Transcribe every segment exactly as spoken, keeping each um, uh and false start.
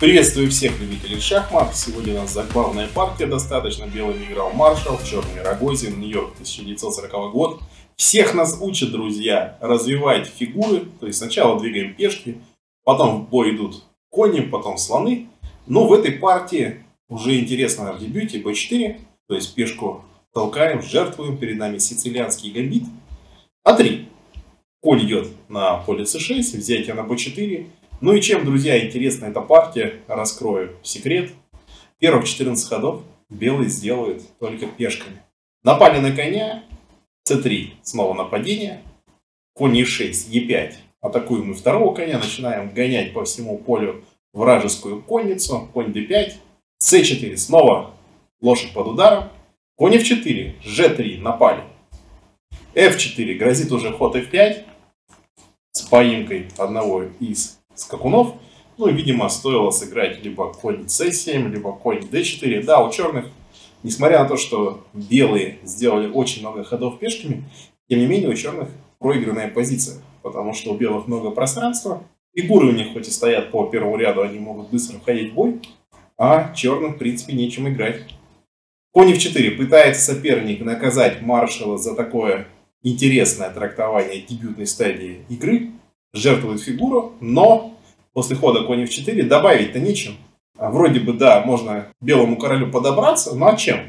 Приветствую всех любителей шахмат. Сегодня у нас заглавная партия достаточно. Белыми играл Маршалл, черными Рагозин, Нью-Йорк, тысяча девятьсот сороковой год. Всех нас учат, друзья, развивать фигуры. То есть сначала двигаем пешки, потом в бой идут кони, потом слоны. Но в этой партии уже интересно в дебюте бэ четыре. То есть пешку толкаем, жертвуем. Перед нами сицилианский гамбит. а три. Конь идет на поле цэ шесть, взятие на бэ четыре. Ну и чем, друзья, интересна эта партия, раскрою секрет. Первых четырнадцать ходов белые сделают только пешками. Напали на коня, цэ три, снова нападение, конь е шесть, е пять. Атакуем мы второго коня, начинаем гонять по всему полю вражескую конницу, конь дэ пять, цэ четыре, снова лошадь под ударом, конь эф четыре, жэ три, напали. эф четыре, грозит уже ход эф пять с поимкой одного из скакунов. Ну и, видимо, стоило сыграть либо конь цэ семь, либо конь дэ четыре. Да, у черных, несмотря на то, что белые сделали очень много ходов пешками, тем не менее у черных проигранная позиция. Потому что у белых много пространства. Фигуры у них хоть и стоят по первому ряду, они могут быстро входить в бой. А черным, в принципе, нечем играть. Конь эф четыре. Пытается соперник наказать Маршалла за такое интересное трактование дебютной стадии игры. Жертвует фигуру, но после хода конь эф четыре добавить-то нечем. Вроде бы, да, можно белому королю подобраться, но чем?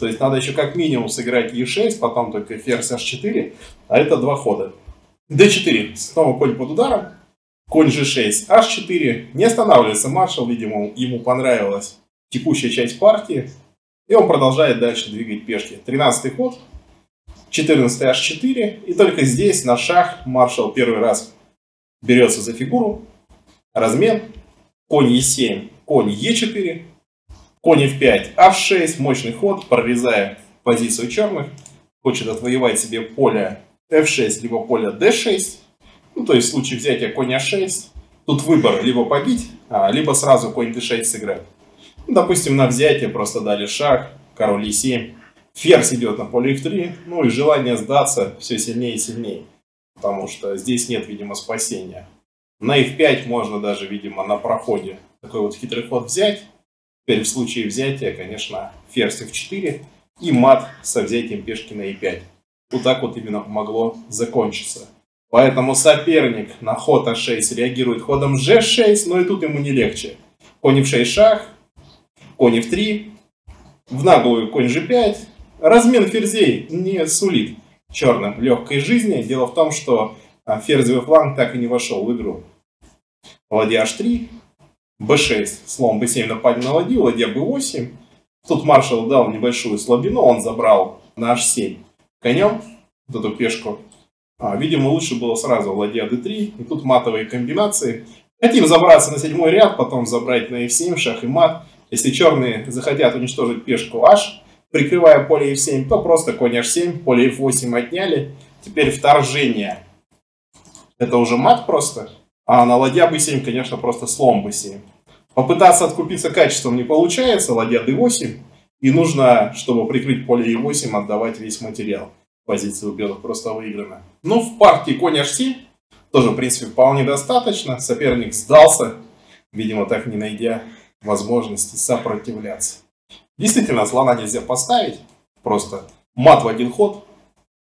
То есть надо еще как минимум сыграть е шесть, потом только ферзь аш четыре, а это два хода. дэ четыре, снова конь под ударом, конь жэ шесть, аш четыре, не останавливается Маршалл, видимо, ему понравилась текущая часть партии, и он продолжает дальше двигать пешки. тринадцатый ход, четырнадцатый аш четыре, и только здесь на шах Маршалл первый раз берется за фигуру. Размен. Конь е семь, конь е четыре, конь эф пять, аш шесть. Мощный ход, прорезая позицию черных. Хочет отвоевать себе поле эф шесть, либо поле дэ шесть. Ну, то есть в случае взятия конь а шесть. Тут выбор либо побить, либо сразу конь дэ шесть сыграть. Ну, допустим, на взятие просто дали шаг, король е семь. Ферзь идет на поле эф три. Ну и желание сдаться все сильнее и сильнее. Потому что здесь нет, видимо, спасения. На эф пять можно даже, видимо, на проходе такой вот хитрый ход взять. Теперь в случае взятия, конечно, ферзь эф четыре и мат со взятием пешки на е пять. Вот так вот именно могло закончиться. Поэтому соперник на ход а шесть реагирует ходом жэ шесть, но и тут ему не легче. Конь эф шесть шах, конь эф три, в наглую конь жэ пять. Размен ферзей не сулит черным легкой жизни. Дело в том, что ферзевый фланг так и не вошел в игру. Ладья аш три, бэ шесть, слон бэ семь напали на ладью, ладья бэ восемь. Тут Маршалл дал небольшую слабину, он забрал на аш семь конем вот эту пешку. А, видимо, лучше было сразу ладья дэ три, и тут матовые комбинации. Хотим забраться на седьмой ряд, потом забрать на эф семь, шах и мат. Если черные захотят уничтожить пешку h, прикрывая поле эф семь, то просто конь аш семь, поле эф восемь отняли. Теперь вторжение. Это уже мат просто. А на ладья бэ семь, конечно, просто слон бэ семь. Попытаться откупиться качеством не получается. Ладья дэ восемь. И нужно, чтобы прикрыть поле е восемь, отдавать весь материал. Позиция у белых просто выиграна. Ну, в партии конь аш семь тоже, в принципе, вполне достаточно. Соперник сдался. Видимо, так не найдя возможности сопротивляться. Действительно, слона нельзя поставить, просто мат в один ход.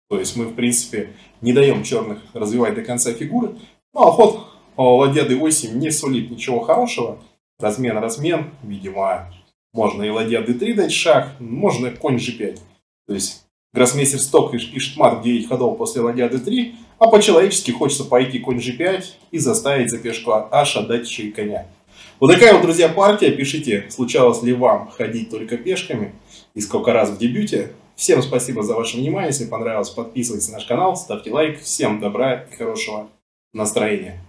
То есть мы, в принципе, не даем черных развивать до конца фигуры. Ну а ход ладья дэ восемь не сулит ничего хорошего. Размен, размен, видимо, можно и ладья дэ три дать шаг, можно и конь жэ пять. То есть гроссмейстер Сток пишет мат в девять ходов после ладья дэ три, а по-человечески хочется пойти конь жэ пять и заставить за пешку h отдать еще и коня. Вот такая вот, друзья, партия. Пишите, случалось ли вам ходить только пешками и сколько раз в дебюте. Всем спасибо за ваше внимание. Если понравилось, подписывайтесь на наш канал, ставьте лайк. Всем добра и хорошего настроения.